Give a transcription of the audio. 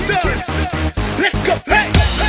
Gangster. Let's go, hey.